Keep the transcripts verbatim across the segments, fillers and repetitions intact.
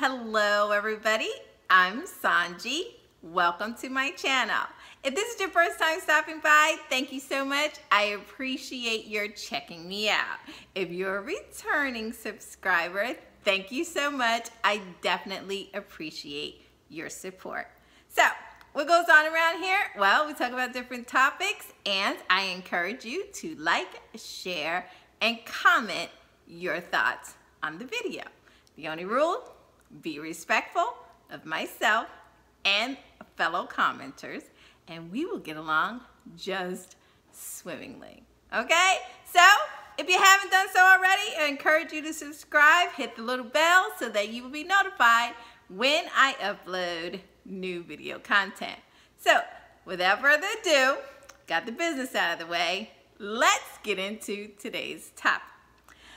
Hello everybody, I'm Sohn Jee. Welcome to my channel. If this is your first time stopping by, thank you so much. I appreciate your checking me out. If you're a returning subscriber, thank you so much. I definitely appreciate your support. So, what goes on around here? Well, we talk about different topics, and I encourage you to like, share, and comment your thoughts on the video. The only rule, be respectful of myself and fellow commenters, and we will get along just swimmingly. Okay? So, if you haven't done so already, I encourage you to subscribe, hit the little bell so that you will be notified when I upload new video content. So, without further ado, got the business out of the way, let's get into today's topic.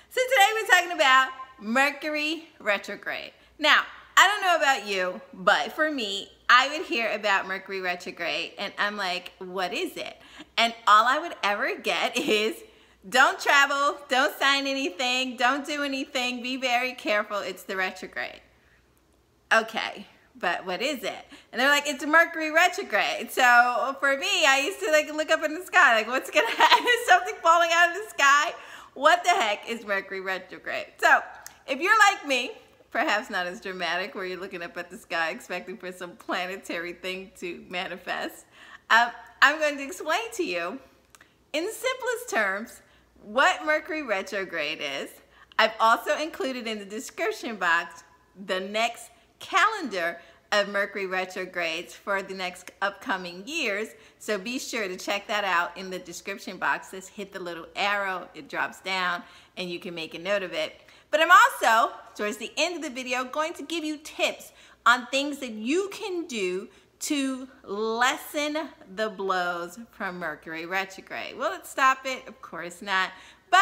So today we're talking about Mercury retrograde. Now, I don't know about you, but for me, I would hear about Mercury retrograde and I'm like, what is it? And all I would ever get is, don't travel, don't sign anything, don't do anything, be very careful, it's the retrograde. Okay, but what is it? And they're like, it's Mercury retrograde. So for me, I used to like look up in the sky, like what's gonna happen? Is something falling out of the sky? What the heck is Mercury retrograde? So if you're like me, perhaps not as dramatic, where you're looking up at the sky expecting for some planetary thing to manifest. Um, I'm going to explain to you, in the simplest terms, what Mercury retrograde is. I've also included in the description box the next calendar of Mercury retrogrades for the next upcoming years, so be sure to check that out in the description box. Just hit the little arrow, it drops down, and you can make a note of it. But I'm also, towards the end of the video, going to give you tips on things that you can do to lessen the blows from Mercury retrograde. Will it stop it? Of course not. But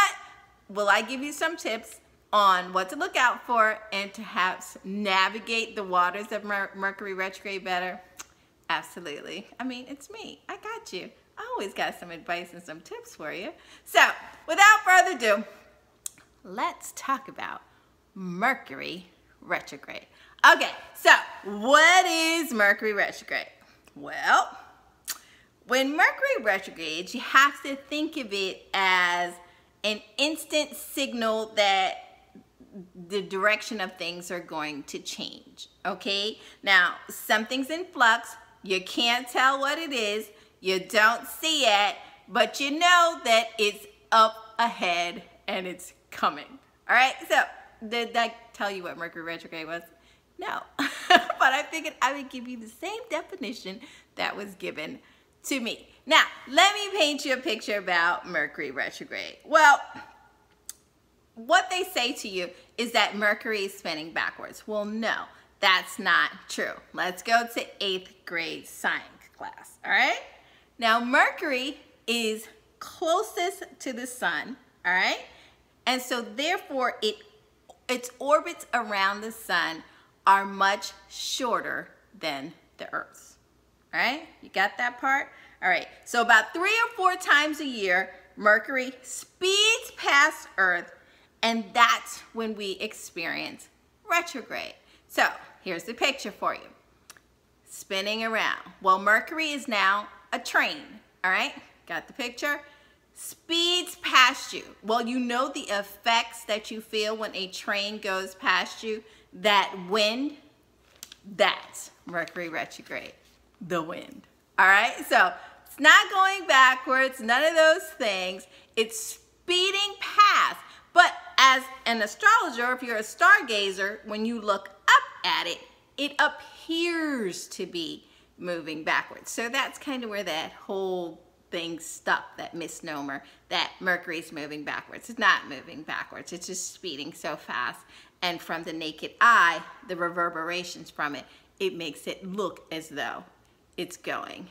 will I give you some tips on what to look out for and to perhaps navigate the waters of Mer- Mercury retrograde better? Absolutely. I mean, it's me. I got you. I always got some advice and some tips for you. So, without further ado, let's talk about Mercury retrograde. Okay, so what is Mercury retrograde? Well, when Mercury retrogrades, you have to think of it as an instant signal that the direction of things are going to change, okay? Now, something's in flux. You can't tell what it is. You don't see it, but you know that it's up ahead and it's coming. All right, so did I tell you what Mercury retrograde was? No, but I figured I would give you the same definition that was given to me. Now, let me paint you a picture about Mercury retrograde. Well, what they say to you is that Mercury is spinning backwards. Well, no, that's not true. Let's go to eighth grade science class, all right? Now, Mercury is closest to the sun, all right? And so therefore, it, its orbits around the sun are much shorter than the Earth. All right, you got that part? All right, so about three or four times a year, Mercury speeds past Earth, and that's when we experience retrograde. So here's the picture for you. Spinning around. Well, Mercury is now a train, all right? Got the picture? Speeds past you. Well, you know the effects that you feel when a train goes past you? That wind, that's Mercury retrograde, the wind. All right, so it's not going backwards, none of those things. It's speeding past. But as an astrologer, if you're a stargazer, when you look up at it, it appears to be moving backwards. So that's kind of where that whole things stuck, that misnomer, that Mercury's moving backwards. It's not moving backwards, it's just speeding so fast. And from the naked eye, the reverberations from it, it makes it look as though it's going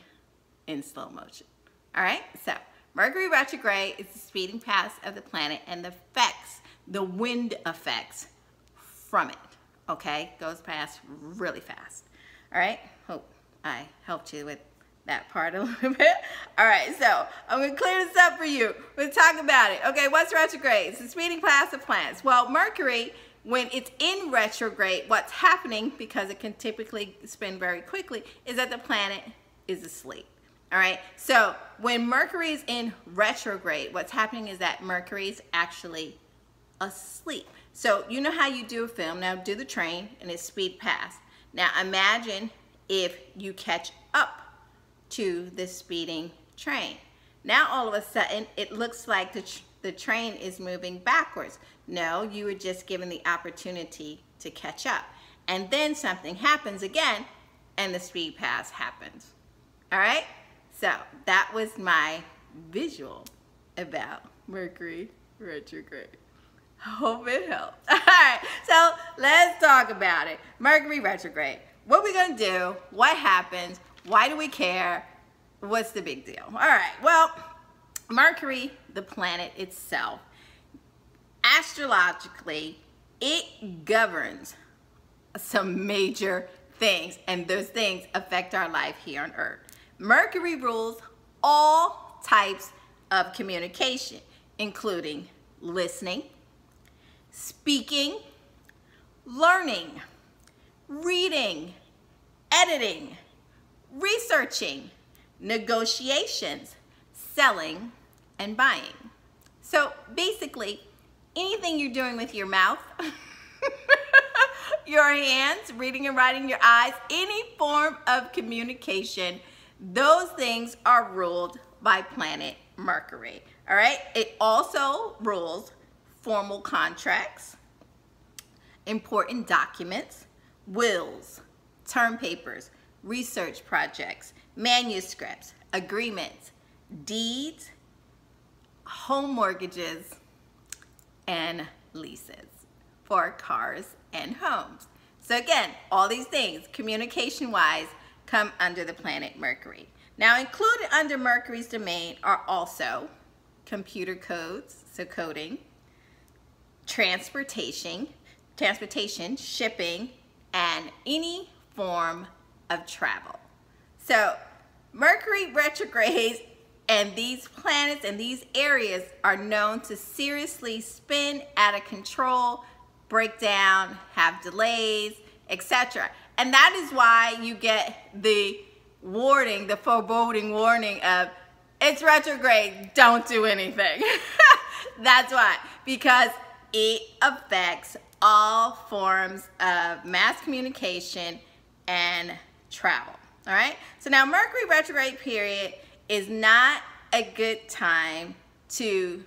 in slow motion. All right, so Mercury retrograde is the speeding past of the planet and the effects, the wind effects from it, okay? Goes past really fast. All right, hope I helped you with that part a little bit. All right, so I'm gonna clear this up for you. We'll talk about it. Okay, what's retrograde? It's the speeding past of planets. Well, Mercury when it's in retrograde, what's happening, because it can typically spin very quickly, is that the planet is asleep. All right, so when Mercury is in retrograde, what's happening is that Mercury is actually asleep. So you know how you do a film. Now do the train and it's speed past. Now imagine if you catch up to the speeding train. Now all of a sudden it looks like the, tr the train is moving backwards. No, you were just given the opportunity to catch up. And then something happens again and the speed pass happens. All right, so that was my visual about Mercury retrograde. Hope it helped. All right, so let's talk about it. Mercury retrograde. What are we gonna do? What happens? Why do we care? What's the big deal? All right, well, Mercury, the planet itself, astrologically, it governs some major things, and those things affect our life here on Earth. Mercury rules all types of communication, including listening, speaking, learning, reading, editing, researching, negotiations, selling, and buying. So basically, anything you're doing with your mouth, your hands, reading and writing, your eyes, any form of communication, those things are ruled by planet Mercury. All right, it also rules formal contracts, important documents, wills, term papers, research projects, manuscripts, agreements, deeds, home mortgages, and leases for cars and homes. So again, all these things, communication-wise, come under the planet Mercury. Now, included under Mercury's domain are also computer codes, so coding, transportation, transportation, shipping, and any form of travel. So Mercury retrogrades and these planets and these areas are known to seriously spin out of control, break down, have delays, et cetera. And that is why you get the warning, the foreboding warning of, it's retrograde, don't do anything. That's why, because it affects all forms of mass communication and travel. All right, so now Mercury retrograde period is not a good time to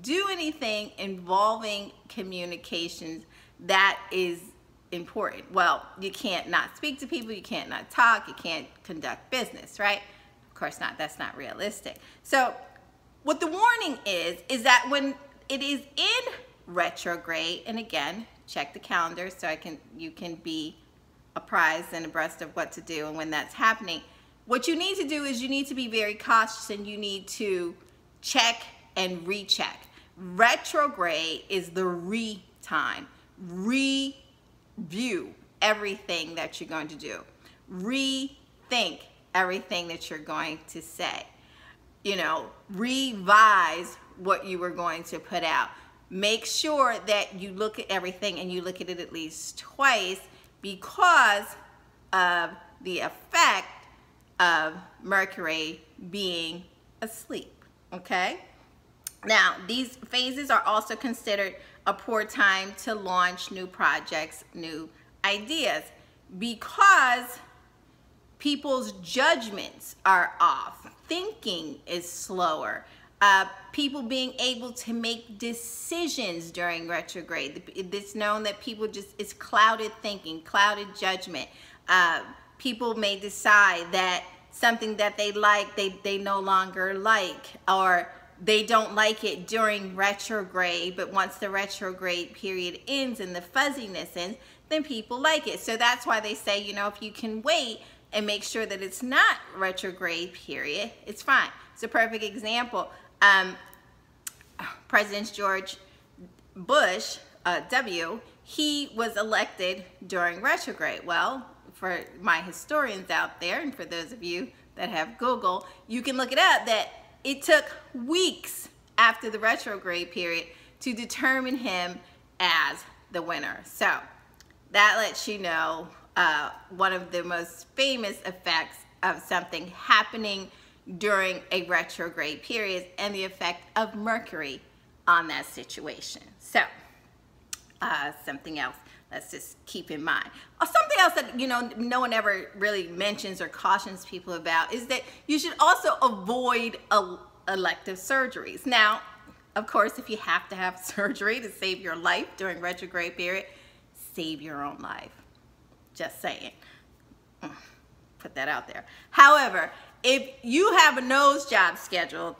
do anything involving communications that is important. Well, you can't not speak to people, you can't not talk, you can't conduct business, right? Of course not, that's not realistic. So what the warning is, is that when it is in retrograde, and again, check the calendar so I can, you can be apprised and abreast of what to do and when that's happening. What you need to do is you need to be very cautious and you need to check and recheck. Retrograde is the re time. Review everything that you're going to do. Rethink everything that you're going to say. You know, revise what you were going to put out. Make sure that you look at everything and you look at it at least twice because of the effect of Mercury being asleep, okay? Now, these phases are also considered a poor time to launch new projects, new ideas, because people's judgments are off. Thinking is slower. Uh, people being able to make decisions during retrograde. It's known that people just, it's clouded thinking, clouded judgment. Uh, people may decide that something that they like, they, they no longer like, or they don't like it during retrograde, but once the retrograde period ends and the fuzziness ends, then people like it. So that's why they say, you know, if you can wait and make sure that it's not retrograde period, it's fine. It's a perfect example. Um, President George Bush, uh, W, he was elected during retrograde. Well, for my historians out there, and for those of you that have Google, you can look it up that it took weeks after the retrograde period to determine him as the winner. So that lets you know uh, one of the most famous effects of something happening during a retrograde period and the effect of Mercury on that situation. So uh, something else, let's just keep in mind. Oh, something else that, you know, no one ever really mentions or cautions people about is that you should also avoid elective surgeries. Now, of course, if you have to have surgery to save your life during retrograde period, save your own life. Just saying. Put that out there. However, if you have a nose job scheduled,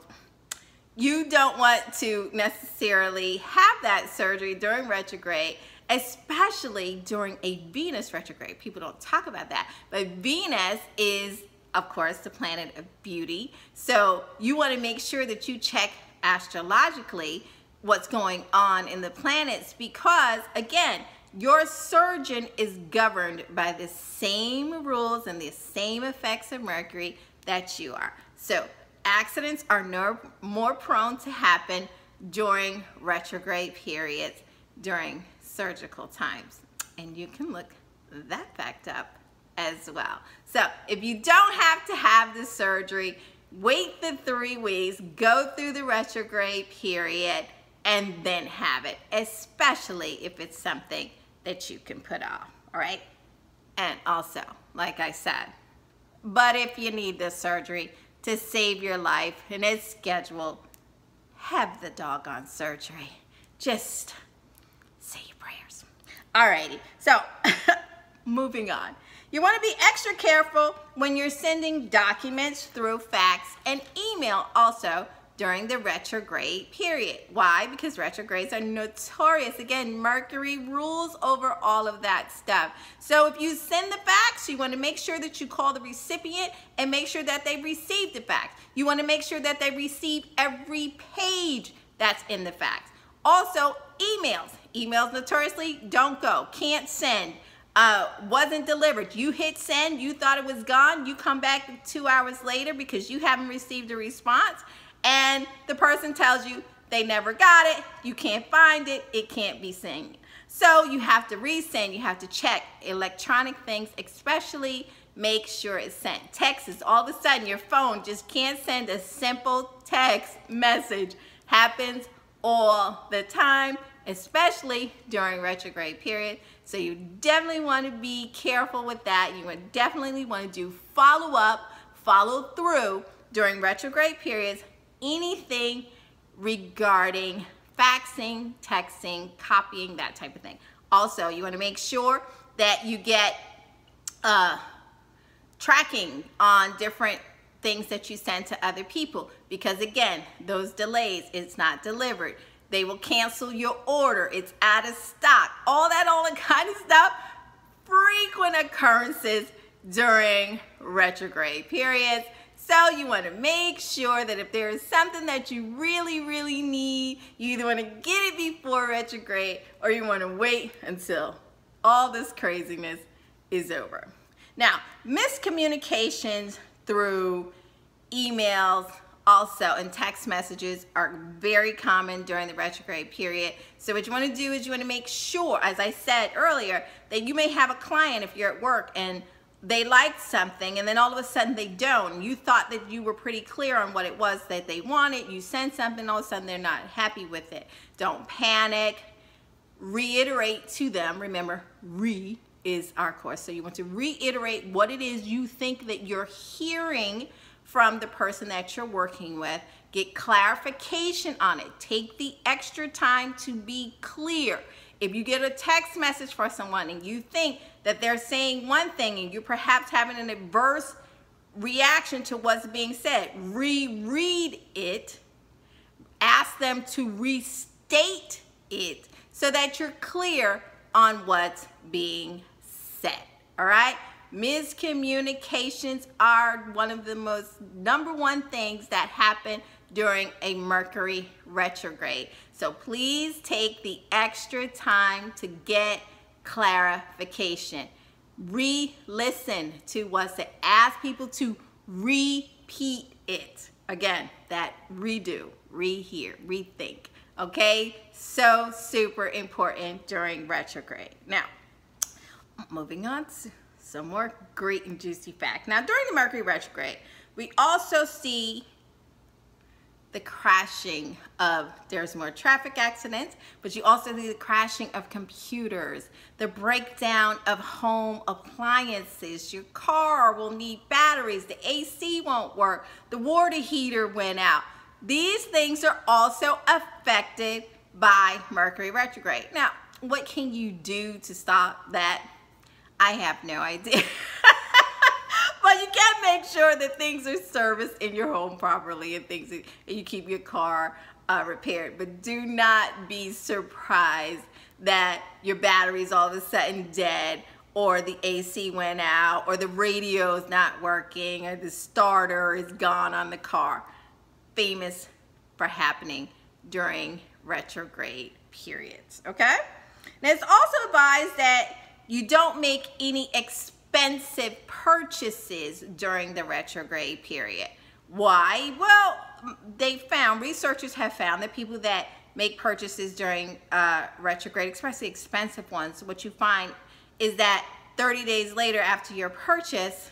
you don't want to necessarily have that surgery during retrograde, especially during a Venus retrograde. People don't talk about that, but Venus is, of course, the planet of beauty. So you want to make sure that you check astrologically what's going on in the planets, because again, your surgeon is governed by the same rules and the same effects of Mercury that you are. So accidents are no more prone to happen during retrograde periods, during surgical times. And you can look that fact up as well. So if you don't have to have the surgery, wait the three weeks, go through the retrograde period, and then have it, especially if it's something that you can put off, all right? And also, like I said, but if you need the surgery to save your life and it's scheduled, have the doggone surgery. Just say your prayers. All righty, so moving on. You want to be extra careful when you're sending documents through fax and email also during the retrograde period. Why? Because retrogrades are notorious. Again, Mercury rules over all of that stuff. So if you send the fax, you want to make sure that you call the recipient and make sure that they receive the fax. You want to make sure that they receive every page that's in the fax. Also, emails. Emails notoriously don't go, can't send, uh, wasn't delivered. You hit send, you thought it was gone, you come back two hours later because you haven't received a response, and the person tells you they never got it, you can't find it, it can't be sent. So you have to resend, you have to check electronic things, especially make sure it's sent. Text is all of a sudden your phone just can't send a simple text message. Happens all the time, especially during retrograde period. So you definitely want to be careful with that. You would definitely want to do follow up, follow through during retrograde periods, anything regarding faxing, texting, copying, that type of thing. Also, you want to make sure that you get uh, tracking on different things that you send to other people, because again, those delays, it's not delivered, they will cancel your order, it's out of stock, all that all that kind of stuff, frequent occurrences during retrograde periods. So you want to make sure that if there is something that you really, really need, you either want to get it before retrograde or you want to wait until all this craziness is over. Now, miscommunications through emails also and text messages are very common during the retrograde period. So what you want to do is you want to make sure, as I said earlier, that you may have a client if you're at work and they liked something and then all of a sudden they don't. You thought that you were pretty clear on what it was that they wanted. You send something, all of a sudden they're not happy with it. Don't panic. Reiterate to them. Remember, re is our course. So you want to reiterate what it is you think that you're hearing from the person that you're working with. Get clarification on it. Take the extra time to be clear. If you get a text message for someone and you think that they're saying one thing and you're perhaps having an adverse reaction to what's being said, reread it. Ask them to restate it so that you're clear on what's being said, all right? Miscommunications are one of the most number one things that happen during a Mercury retrograde. So please take the extra time to get clarification. Re-listen to what's said. Ask people to repeat it. Again, that redo, rehear, rethink. Okay, so super important during retrograde. Now, moving on to some more great and juicy facts. Now, during the Mercury retrograde, we also see the crashing of, there's more traffic accidents, but you also see the crashing of computers, the breakdown of home appliances. Your car will need batteries, the A C won't work, the water heater went out. These things are also affected by Mercury retrograde. Now, what can you do to stop that? I have no idea. But you can make sure that things are serviced in your home properly and things, and you keep your car uh, repaired. But do not be surprised that your battery's all of a sudden dead, or the A C went out, or the radio's not working, or the starter is gone on the car. Famous for happening during retrograde periods, okay? Now, it's also advised that you don't make any expensive purchases during the retrograde period. Why? Well, they found, researchers have found that people that make purchases during uh, retrograde, especially expensive ones, what you find is that thirty days later after your purchase,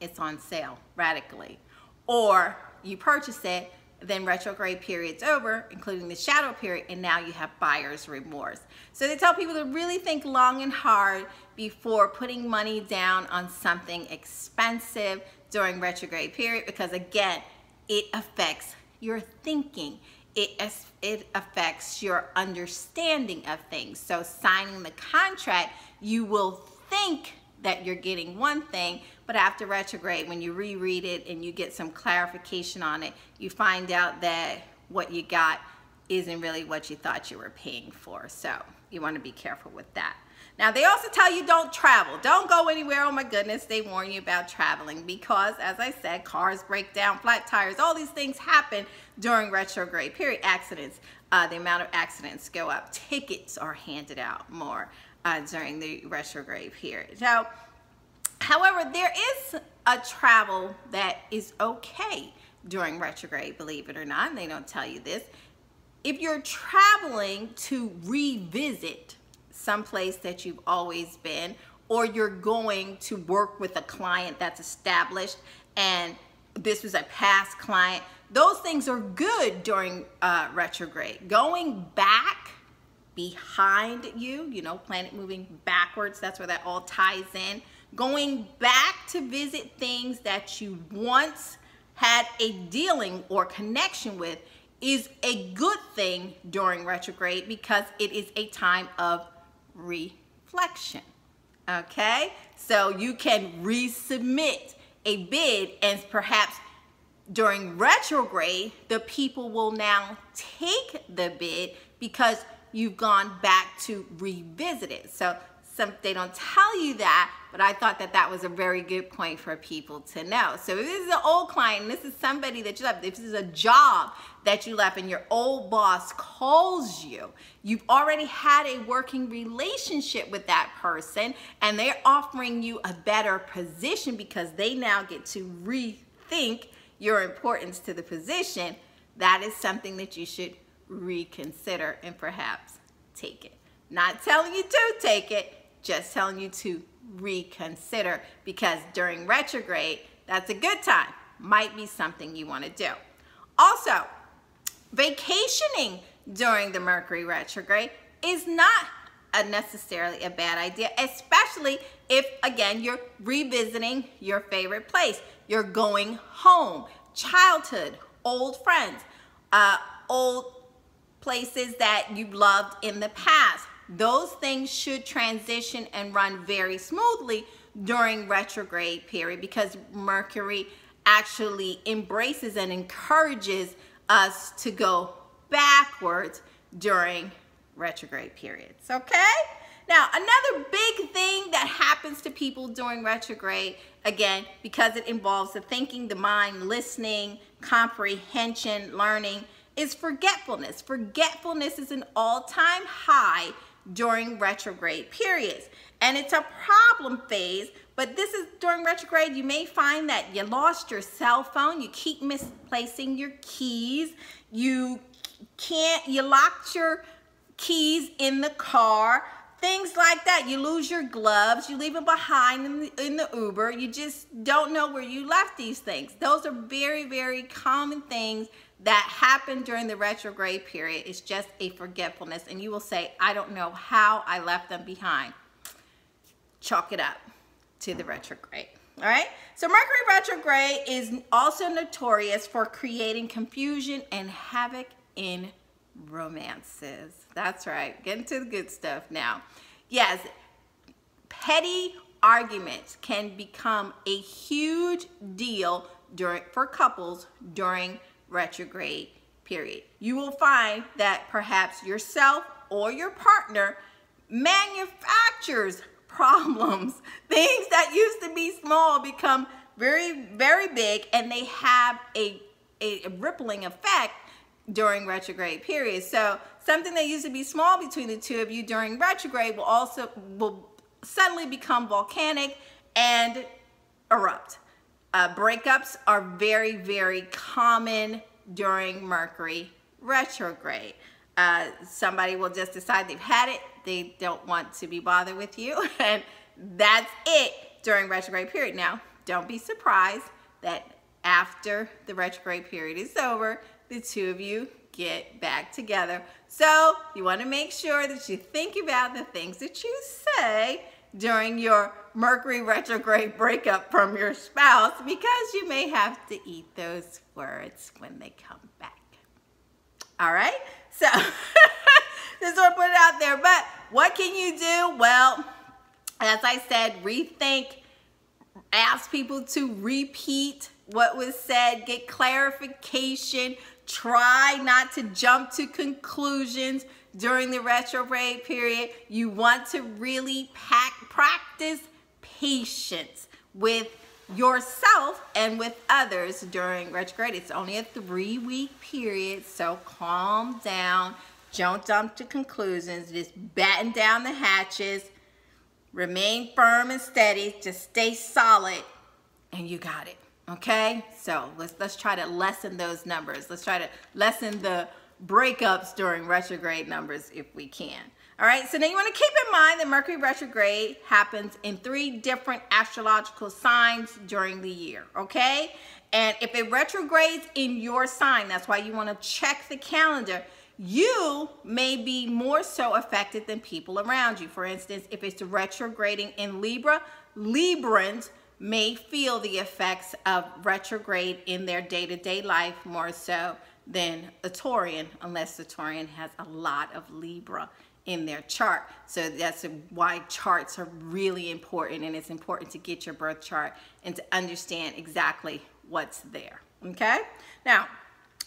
it's on sale radically. Or you purchase it, then retrograde period's over, including the shadow period, and now you have buyer's remorse. So they tell people to really think long and hard before putting money down on something expensive during retrograde period, because again, it affects your thinking. It, it affects your understanding of things. So signing the contract, you will think that you're getting one thing, but after retrograde, when you reread it and you get some clarification on it, you find out that what you got isn't really what you thought you were paying for. So you want to be careful with that. Now, they also tell you don't travel. Don't go anywhere. Oh my goodness, they warn you about traveling because, as I said, cars break down, flat tires, all these things happen during retrograde period. Accidents, uh, the amount of accidents go up. Tickets are handed out more Uh, during the retrograde period. Now, however, there is a travel that is okay during retrograde, believe it or not, and they don't tell you this. If you're traveling to revisit someplace that you've always been, or you're going to work with a client that's established and this was a past client, those things are good during uh, retrograde. Going back behind you, you know, planet moving backwards, that's where that all ties in. Going back to visit things that you once had a dealing or connection with is a good thing during retrograde because it is a time of reflection, okay? So you can resubmit a bid, and perhaps during retrograde, the people will now take the bid because you've gone back to revisit it. So some, they don't tell you that, but I thought that that was a very good point for people to know. So if this is an old client, and this is somebody that you left, if this is a job that you left and your old boss calls you, you've already had a working relationship with that person and they're offering you a better position because they now get to rethink your importance to the position. That is something that you should reconsider and perhaps take it. Not telling you to take it, just telling you to reconsider, because during retrograde, that's a good time. Might be something you want to do. Also, vacationing during the Mercury retrograde is not a necessarily a bad idea, especially if, again, you're revisiting your favorite place. You're going home, childhood, old friends, uh, old places that you loved in the past. Those things should transition and run very smoothly during retrograde period because Mercury actually embraces and encourages us to go backwards during retrograde periods, okay? Now, another big thing that happens to people during retrograde, again, because it involves the thinking, the mind, listening, comprehension, learning, is forgetfulness. Forgetfulness is an all-time high during retrograde periods. And it's a problem phase, but this is during retrograde. You may find that you lost your cell phone, you keep misplacing your keys, you can't, you locked your keys in the car, things like that. You lose your gloves, you leave them behind in the, in the Uber. You just don't know where you left these things. Those are very, very common things that happen during the retrograde period. It's just a forgetfulness, and you will say, I don't know how I left them behind. Chalk it up to the retrograde. All right, so Mercury retrograde is also notorious for creating confusion and havoc in romances. That's right, get into the good stuff now. Yes, petty arguments can become a huge deal during for couples during retrograde period. You will find that perhaps yourself or your partner manufactures problems. Things that used to be small become very, very big, and they have a, a rippling effect during retrograde periods. So something that used to be small between the two of you during retrograde will also will suddenly become volcanic and erupt. Uh, breakups are very, very common during Mercury retrograde. Uh, somebody will just decide they've had it. They don't want to be bothered with you, and that's it during retrograde period. Now, don't be surprised that after the retrograde period is over, the two of you get back together. So you want to make sure that you think about the things that you say during your Mercury retrograde breakup from your spouse, because you may have to eat those words when they come back. All right, so just want to put it out there. But what can you do? Well, as I said, rethink, ask people to repeat what was said, get clarification, try not to jump to conclusions during the retrograde period. You want to really pack, practice patience with yourself and with others during retrograde. It's only a three-week period, so calm down. Don't jump to conclusions. Just batten down the hatches. Remain firm and steady. Just stay solid, and you got it. Okay? So let's let's try to lessen those numbers. Let's try to lessen the breakups during retrograde numbers if we can. All right, so now you want to keep in mind that Mercury retrograde happens in three different astrological signs during the year, okay? And if it retrogrades in your sign, that's why you want to check the calendar, you may be more so affected than people around you. For instance, if it's retrograding in Libra, Librans may feel the effects of retrograde in their day-to-day life more so than a Taurian, unless the Taurian has a lot of Libra in their chart. So that's why charts are really important, and it's important to get your birth chart and to understand exactly what's there, okay? Now,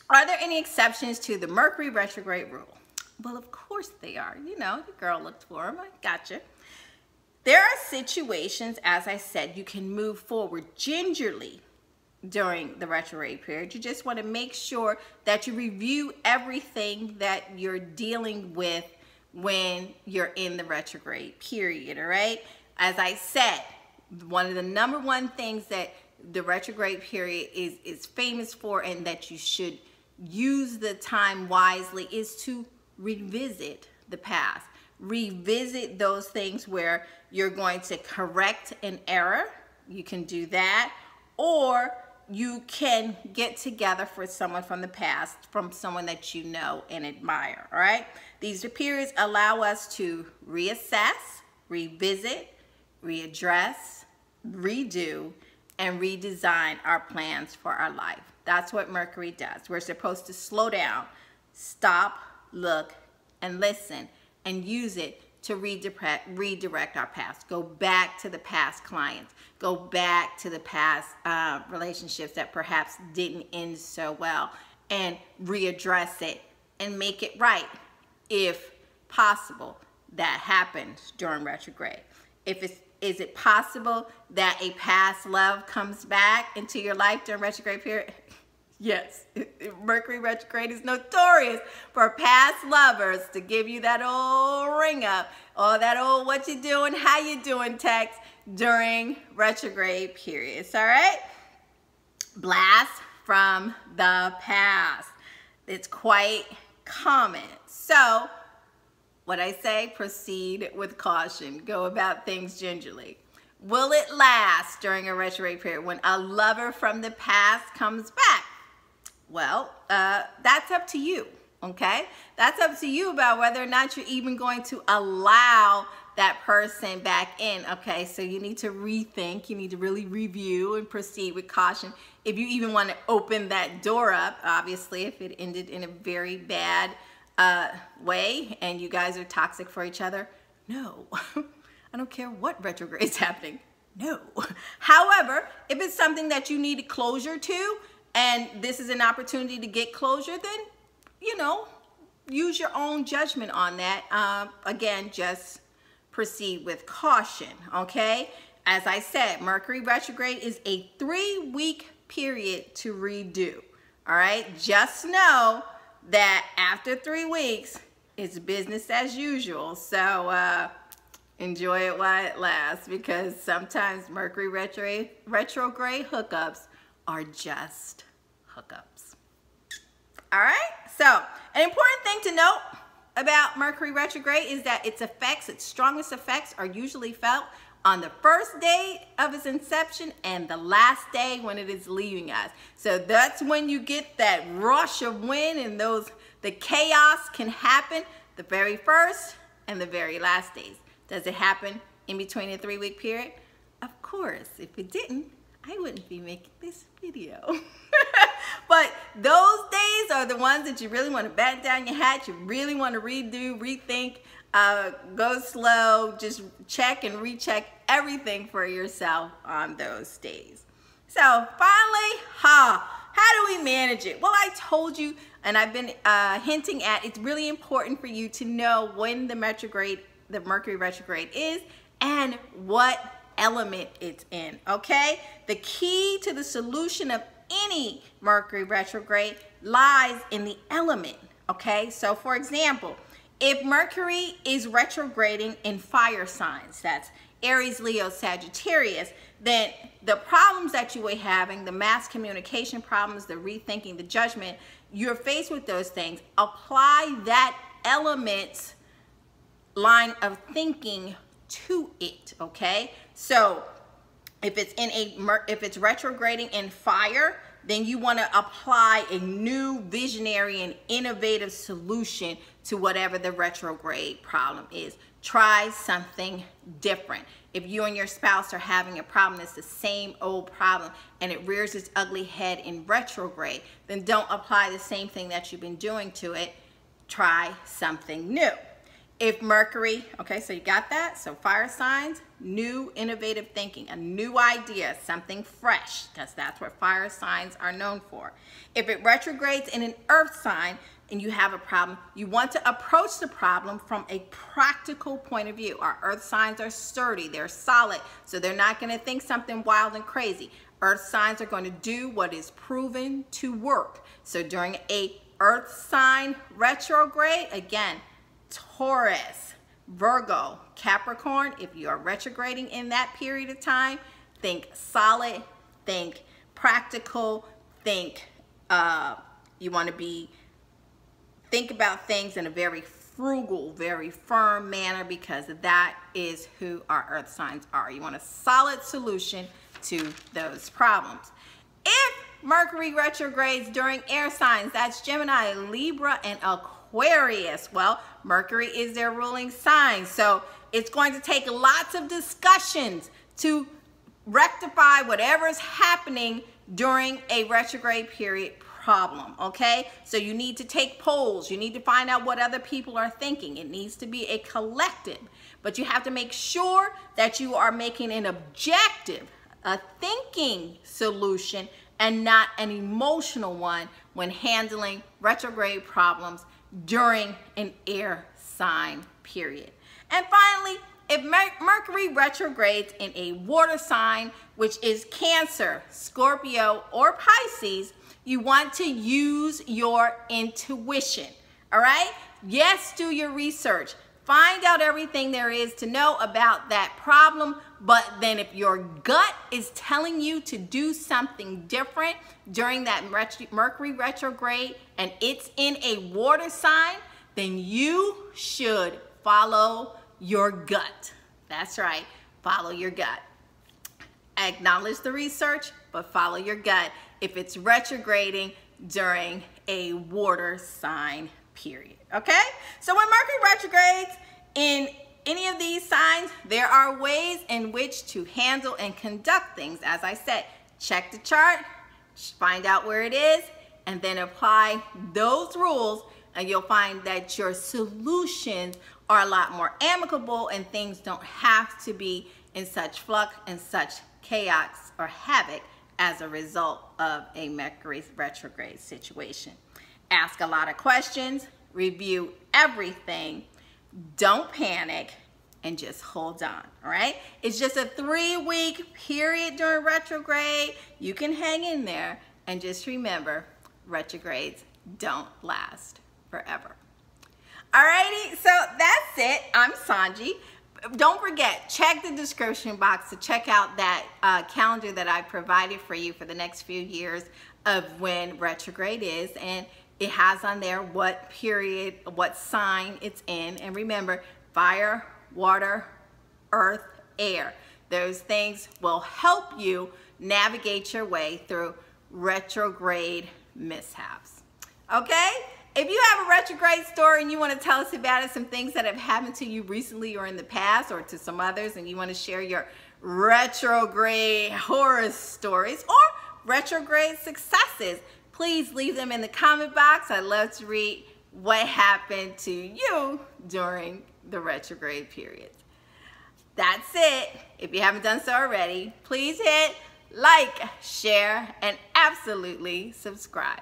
are there any exceptions to the Mercury retrograde rule? Well, of course they are. You know, your girl looked for them. I gotcha. There are situations, as I said, you can move forward gingerly during the retrograde period. You just want to make sure that you review everything that you're dealing with when you're in the retrograde period, all right? As I said, one of the number one things that the retrograde period is, is famous for, and that you should use the time wisely, is to revisit the past. Revisit those things where you're going to correct an error. You can do that, or you can get together for someone from the past, from someone that you know and admire, all right? These periods allow us to reassess, revisit, readdress, redo, and redesign our plans for our life. That's what Mercury does. We're supposed to slow down, stop, look, and listen, and use it to redirect our past. Go back to the past clients. Go back to the past uh, relationships that perhaps didn't end so well, and readdress it and make it right if possible. That happens during retrograde. If it's, is it possible that a past love comes back into your life during retrograde period? Yes, Mercury retrograde is notorious for past lovers to give you that old ring up, all that old what you doing, how you doing text during retrograde periods, all right? Blast from the past. It's quite comment. So what I say, proceed with caution. Go about things gingerly. Will it last during a retrograde period when a lover from the past comes back? Well, uh, that's up to you, okay? That's up to you about whether or not you're even going to allow that person back in, okay? So you need to rethink. You need to really review and proceed with caution. If you even want to open that door up, obviously, if it ended in a very bad uh, way and you guys are toxic for each other, no. I don't care what retrograde is happening. No. However, if it's something that you need closure to and this is an opportunity to get closure, then, you know, use your own judgment on that. Uh, again, just proceed with caution, okay? As I said, Mercury retrograde is a three-week period to redo, all right? Just know that after three weeks, it's business as usual. So, uh... enjoy it while it lasts, because sometimes Mercury retrograde, retrograde hookups are just hookups. All right, so an important thing to note about Mercury retrograde is that its effects, its strongest effects, are usually felt on the first day of its inception and the last day when it is leaving us. So that's when you get that rush of wind and those the chaos can happen the very first and the very last days. Does it happen in between a three-week period? Of course, if it didn't, I wouldn't be making this video. But those days are the ones that you really want to bat down your hat. You really want to redo, rethink, uh, go slow, just check and recheck everything for yourself on those days. So finally, ha, how do we manage it? Well, I told you, and I've been uh, hinting at, it's really important for you to know when the retrograde the Mercury retrograde is and what element it's in, okay? The key to the solution of any Mercury retrograde lies in the element, okay? So for example, if Mercury is retrograding in fire signs, that's Aries, Leo, Sagittarius, then the problems that you were having, the mass communication problems, the rethinking, the judgment, you're faced with those things. Apply that element's line of thinking to it, okay? So if it's in a if it's retrograding in fire, then you want to apply a new visionary and innovative solution to whatever the retrograde problem is. Try something different. If you and your spouse are having a problem that's the same old problem and it rears its ugly head in retrograde, then don't apply the same thing that you've been doing to it. Try something new. If Mercury, okay, so you got that. So fire signs, new innovative thinking, a new idea, something fresh, because that's what fire signs are known for. If it retrogrades in an earth sign and you have a problem, you want to approach the problem from a practical point of view. Our earth signs are sturdy, they're solid, so they're not going to think something wild and crazy. Earth signs are going to do what is proven to work. So during a earth sign retrograde, again, Taurus, Virgo, Capricorn, if you are retrograding in that period of time, think solid, think practical, think uh, you want to be, think about things in a very frugal, very firm manner, because that is who our earth signs are. You want a solid solution to those problems. If Mercury retrogrades during air signs, that's Gemini, Libra, and Aquarius. Well, Mercury is their ruling sign, so it's going to take lots of discussions to rectify whatever is happening during a retrograde period problem, okay? So you need to take polls. You need to find out what other people are thinking. It needs to be a collective, but you have to make sure that you are making an objective, a thinking solution and not an emotional one when handling retrograde problems during an air sign period. And finally, if Mercury retrogrades in a water sign, which is Cancer, Scorpio, or Pisces, you want to use your intuition, all right? Yes, do your research. Find out everything there is to know about that problem. But then if your gut is telling you to do something different during that Mercury retrograde and it's in a water sign, then you should follow your gut. That's right. Follow your gut. Acknowledge the research, but follow your gut if it's retrograding during a water sign period. Okay? So when Mercury retrogrades in any of these signs, there are ways in which to handle and conduct things. As I said, check the chart, find out where it is, and then apply those rules, and you'll find that your solutions are a lot more amicable and things don't have to be in such flux and such chaos or havoc as a result of a Mercury retrograde situation. Ask a lot of questions, review everything, don't panic, and just hold on, all right? It's just a three-week period during retrograde. You can hang in there, and just remember, retrogrades don't last forever. Alrighty, so that's it. I'm Sohn Jee. Don't forget, check the description box to check out that uh, calendar that I provided for you for the next few years of when retrograde is, and it has on there what period, what sign it's in. And remember, fire, water, earth, air. Those things will help you navigate your way through retrograde mishaps. Okay? If you have a retrograde story and you want to tell us about it, some things that have happened to you recently or in the past or to some others, and you want to share your retrograde horror stories or retrograde successes, please leave them in the comment box. I'd love to read what happened to you during the retrograde period. That's it. If you haven't done so already, please hit like, share, and absolutely subscribe.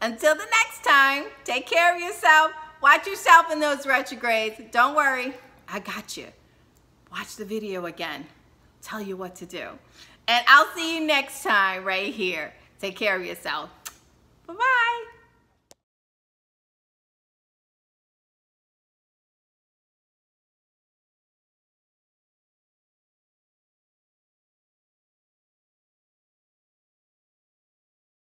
Until the next time, take care of yourself. Watch yourself in those retrogrades. Don't worry, I got you. Watch the video again. Tell you what to do. And I'll see you next time right here. Take care of yourself. Bye-bye.